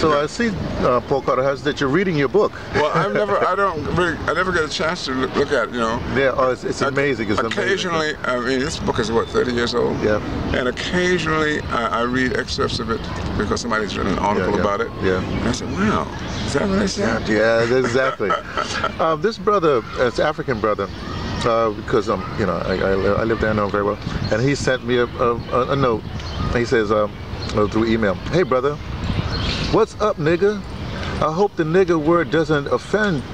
So I see, Paul Carter Harrison, that you're reading your book. Well, I never get a chance to look at it, you know. Yeah, oh, it's amazing. It's occasionally, amazing. I mean, this book is what, 30 years old? Yeah. And occasionally I read excerpts of it because somebody's written an article about it. Yeah. And I said, wow, is that what I said? Yeah, exactly. This brother, this African brother, because you know, I live there, I know him very well, and he sent me a note. He says through email, "Hey brother, what's up, nigga? I hope the nigga word doesn't offend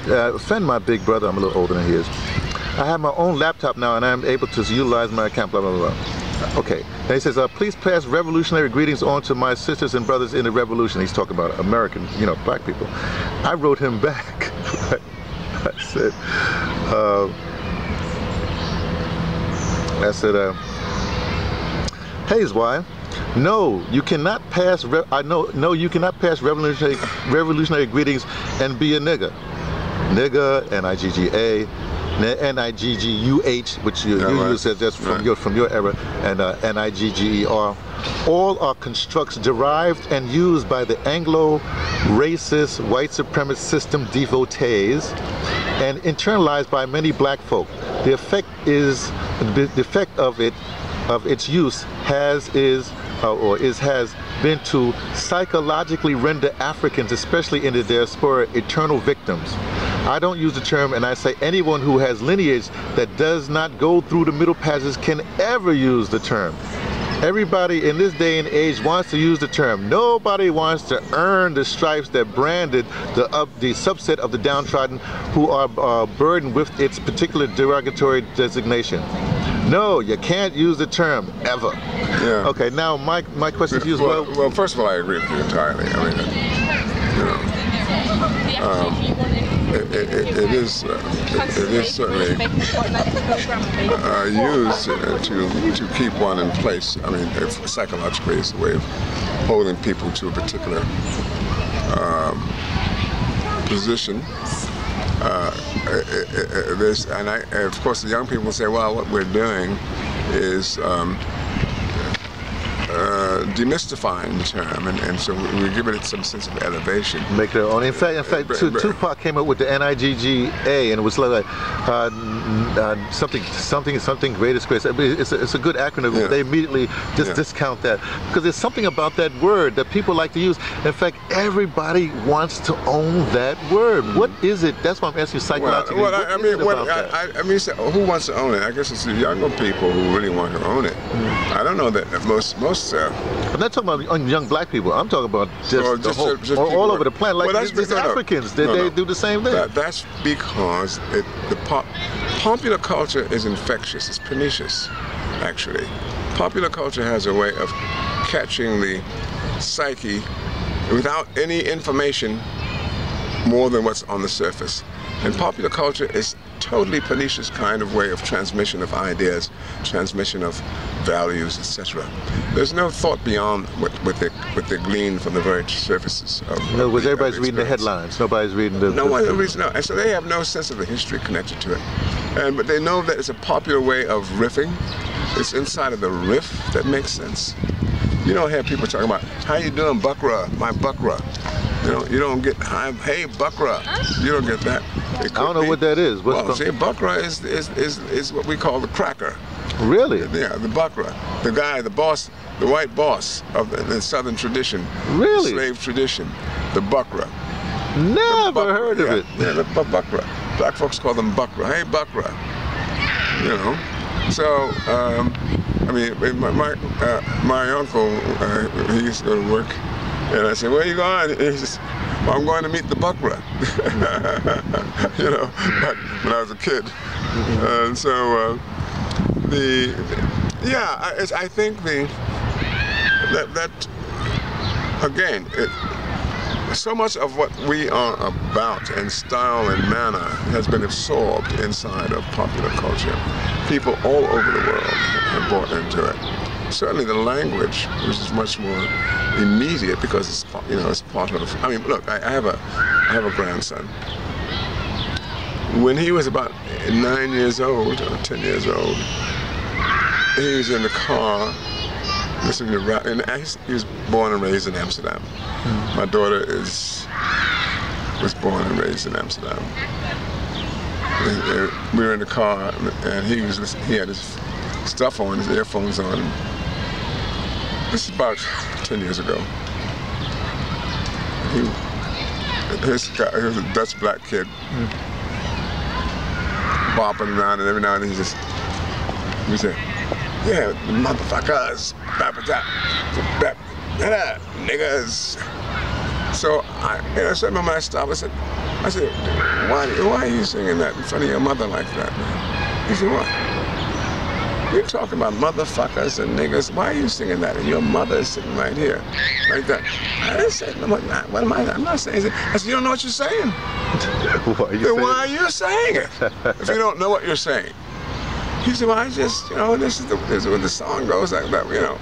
my big brother." I'm a little older than he is. "I have my own laptop now, and I'm able to utilize my account." Blah blah blah. Okay. Then he says, "Please pass revolutionary greetings on to my sisters and brothers in the revolution." He's talking about American, you know, black people. I wrote him back. I said. "Hey, Zwei, no, you cannot pass. No, you cannot pass revolutionary greetings and be a nigga, nigga, nigguh, which you use as that's from your era, and nigger. All are constructs derived and used by the Anglo-racist white supremacist system devotees, and internalized by many black folk. The effect is the effect of its use has been to psychologically render Africans, especially in the diaspora, eternal victims. I don't use the term, and I say anyone who has lineage that does not go through the Middle Passage can ever use the term. Everybody in this day and age wants to use the term. Nobody wants to earn the stripes that branded the subset of the downtrodden who are burdened with its particular derogatory designation. No, you can't use the term ever." Yeah. Okay, now my question to you is, well, first of all, I agree with you entirely. I mean, you know, it is certainly used to keep one in place. I mean, psychologically, it's a way of holding people to a particular position. And of course, the young people say, "Well, what we're doing is demystifying the term, and so we're giving it some sense of elevation." Make their own. In fact, Tupac came up with the N-I-G-G-A, and it was like something great is grace. I mean, it's a good acronym. Yeah. They immediately just discount that because there's something about that word that people like to use. In fact, everybody wants to own that word. What is it? That's why I'm asking you psychologically. Well, I mean, so who wants to own it? I guess it's the younger people who really want to own it. Mm. I don't know that most. I'm not talking about young black people. I'm talking about just all over the planet. Like Africans, they do the same thing. That's because popular culture is infectious. It's pernicious, actually. Popular culture has a way of catching the psyche without any information more than what's on the surface. And popular culture is totally pernicious kind of way of transmission of ideas, transmission of values, etc. There's no thought beyond what they glean from the very surfaces of. No, because everybody's reading the headlines. Nobody's reading the. No one reads. No, and so they have no sense of the history connected to it. And but they know that it's a popular way of riffing. It's inside of the riff that makes sense. You don't hear people talking about, "How you doing, Buckra? My Buckra." You don't get, "Hey, Buckra." You don't get that. I don't know what that is. Well, see, Buckra is what we call the cracker. Really? Yeah, the Buckra. The guy, the boss, the white boss of the Southern tradition. Really? The slave tradition. The Buckra. Never heard of it. Yeah, the Buckra. Black folks call them Buckra. Hey, Buckra. You know? So, I mean, my uncle, he used to go to work. And I said, "Where are you going?" And he says, "Well, I'm going to meet the Buckra." You know, back when I was a kid. And so, I think that again, so much of what we are about in style and manner has been absorbed inside of popular culture. People all over the world have bought into it. Certainly the language, which is much more immediate because it's, you know, it's part of. I mean, look, I have a grandson. When he was about 9 years old or 10 years old, he was in the car Listen to rap. And he was born and raised in Amsterdam. Hmm. My daughter was born and raised in Amsterdam. We were in the car, and he had his stuff on, his earphones on. This is about 10 years ago. He was a Dutch black kid, bopping around, and every now and then he said, "Yeah, motherfuckers, niggas." So I said, "My mind stopped." I said, why are you singing that in front of your mother like that, man? He said, "What? You're talking about motherfuckers and niggas. Why are you singing that? And your mother is sitting right here, like that." I said, "What am I? I'm not saying it." I said, "You don't know what you're saying. Why are you saying it? If you don't know what you're saying." He said, "Well, I just, you know, this is when the song goes like that, you know."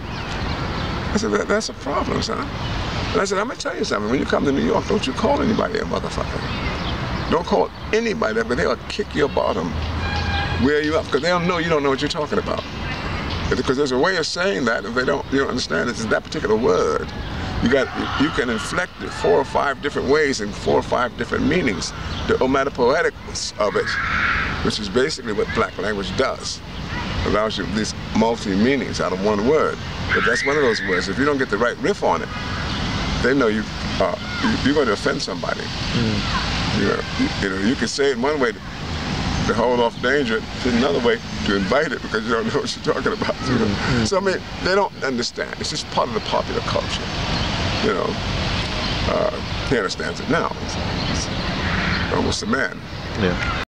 I said, "That's a problem, son." And I said, "I'm going to tell you something. When you come to New York, don't you call anybody a motherfucker. Don't call anybody that, but they'll kick your bottom, wear you up, because they don't know you don't know what you're talking about. Because there's a way of saying that if you don't understand it, it's that particular word. You can inflect it 4 or 5 different ways and 4 or 5 different meanings. The onomatopoetics of it, which is basically what black language does. Allows you these multi meanings out of one word. But that's one of those words. If you don't get the right riff on it, they know you're going to offend somebody. Mm. You can say it one way to hold off danger, another way to invite it because you don't know what you're talking about. You know? Mm. So I mean, they don't understand. It's just part of the popular culture. You know, he understands it now. It's almost a man. Yeah.